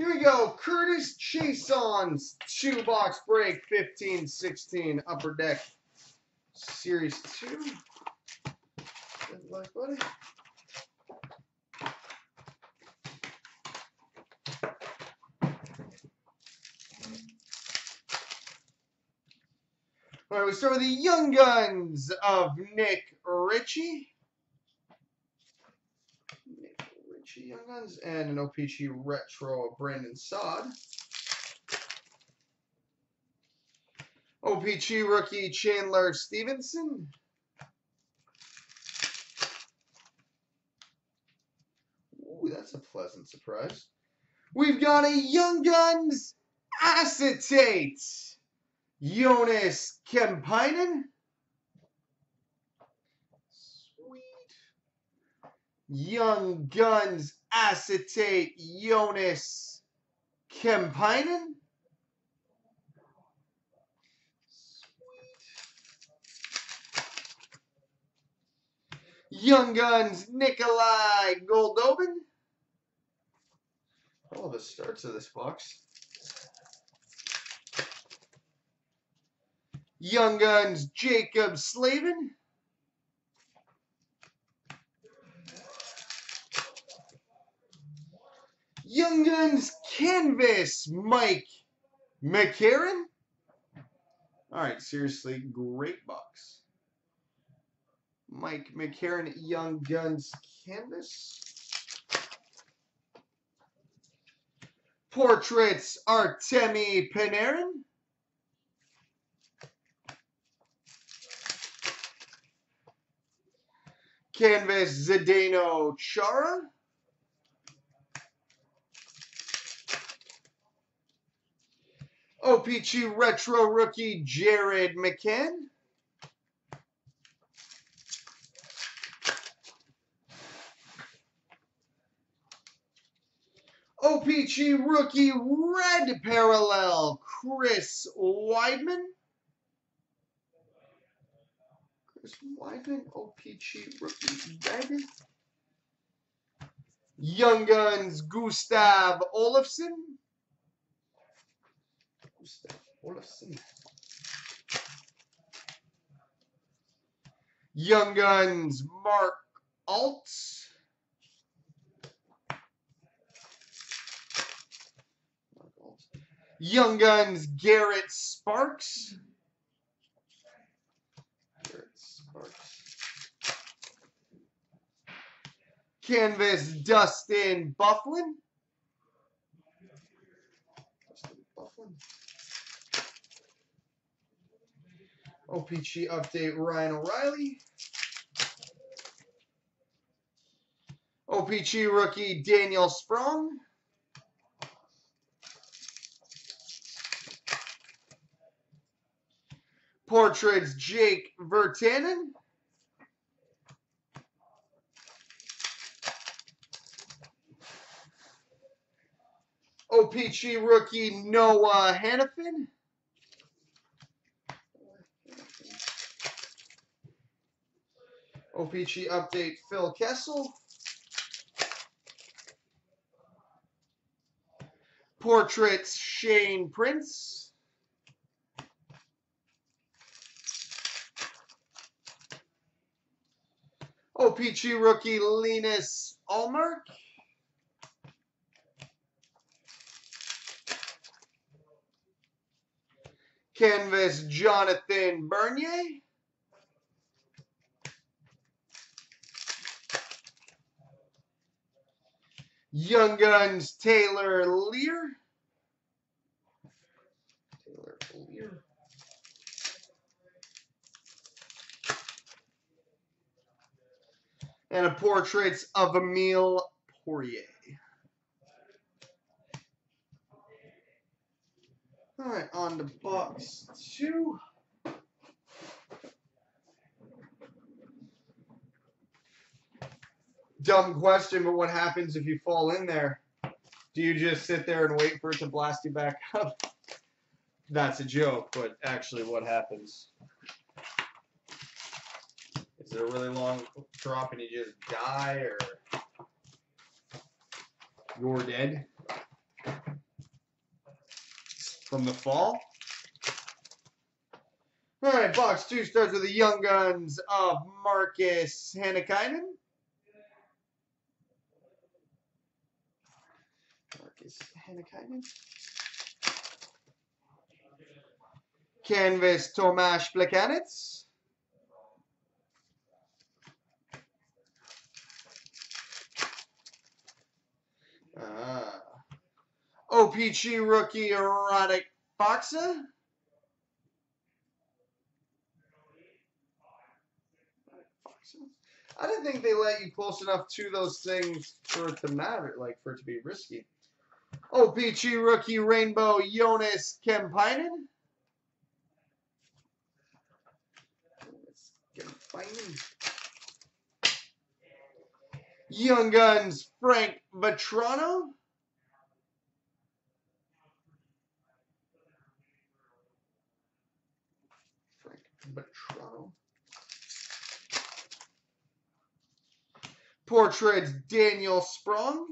Here we go. CurtisChiasson's shoebox break 15-16 Upper Deck Series 2. Good luck, buddy. All right, we start with the Young Guns of Nick Ritchie. Young Guns, and an OPG Retro of Brandon Saad. OPG Rookie Chandler Stephenson. Ooh, that's a pleasant surprise. We've got a Young Guns Acetate. Jonas Kemppäinen. Young Guns Acetate Jonas Kemppäinen. Young Guns Nikolai Goldobin. All the starts of this box. Young Guns Jacob Slavin. Young Guns Canvas, Mike McCarron. All right, seriously, great box. Mike McCarron, Young Guns Canvas. Portraits, Artemi Panarin. Canvas, Zdeno Chara. OPG Retro Rookie, Jared McCann. OPG Rookie Red Parallel, Chris Weidman. Chris Weidman, OPG Rookie Red. Young Guns, Gustav Olofsson. Young Guns, Mark Alt. Young Guns, Garrett Sparks. Canvas, Dustin Bufflin. OPG update Ryan O'Reilly. OPG rookie Daniel Sprung. Portraits Jake Virtanen. OPG rookie Noah Hannifin. OPG update Phil Kessel. Portraits Shane Prince. OPG rookie Linus Ullmark. Canvas Jonathan Bernier. Young Guns Taylor Lear. And a portraits of Emile Poirier. All right, on to box two. Dumb question, but what happens if you fall in there? Do you just sit there and wait for it to blast you back up? That's a joke, but actually what happens? Is it a really long drop and you just die, or you're dead? from the fall. All right, box two starts with the Young Guns of Marcus Hannekainen. Marcus Hannekainen. Canvas, Tomasz Blekanitz. OPG rookie, Erotic Boxa. I didn't think they let you close enough to those things for it to matter, like for it to be risky. OPG rookie, Rainbow, Jonas Kemppäinen. Young Guns, Frank Vetrano. Frank Vetrano. Portraits, Daniel Sprung.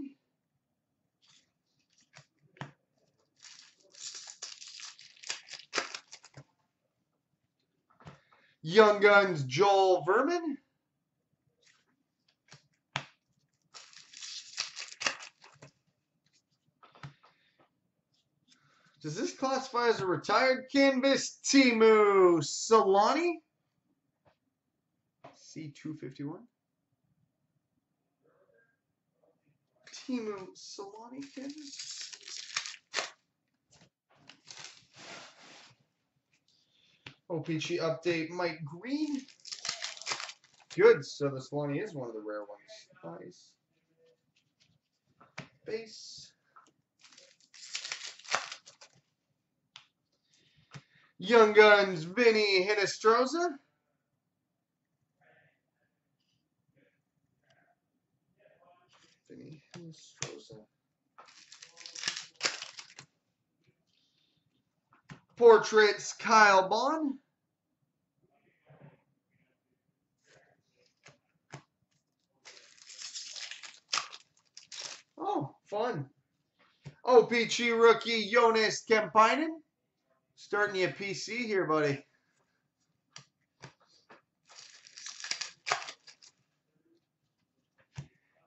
Young Guns, Joel Vermin. Does this classify as a retired canvas? Teemu Selanne. C251. Teemu Selanne canvas. OPG update, Mike Green. Good, so the Selanne is one of the rare ones. Nice. Base. Young Guns, Vinny Hinostroza. Vinny Hinostroza. Portraits, Kyle Bond. Oh, fun. OPG rookie, Jonas Kemppäinen. Starting your PC here, buddy.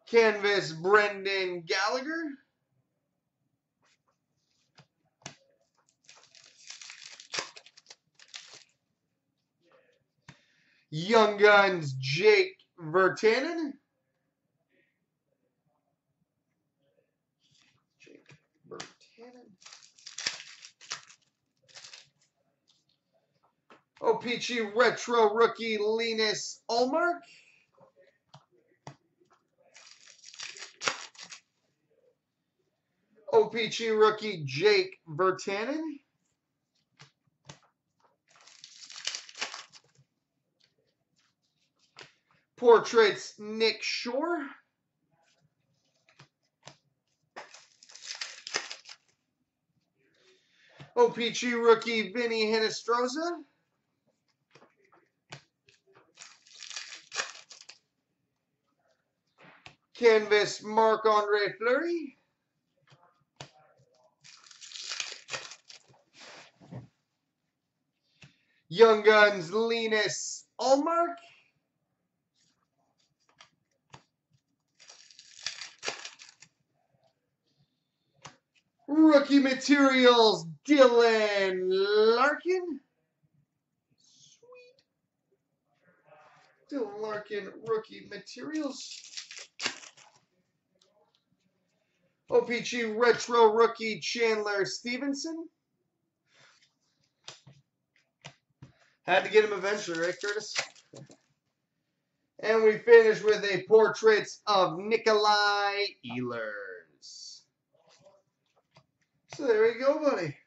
Canvas, Brendan Gallagher. Young Guns, Jake Virtanen. Jake Virtanen. OPG Retro Rookie, Linus Ullmark. OPG Rookie, Jake Virtanen. Portraits, Nick Shore. OPG Rookie, Vinny Hinostroza. Canvas, Marc-Andre Fleury. Young Guns, Linus Ullmark. Rookie materials, Dylan Larkin. Sweet. Dylan Larkin, rookie materials. OPG Retro Rookie, Chandler Stephenson. Had to get him eventually, right, Curtis? And we finish with a Portraits of Nikolai Ehlers. So there you go, buddy.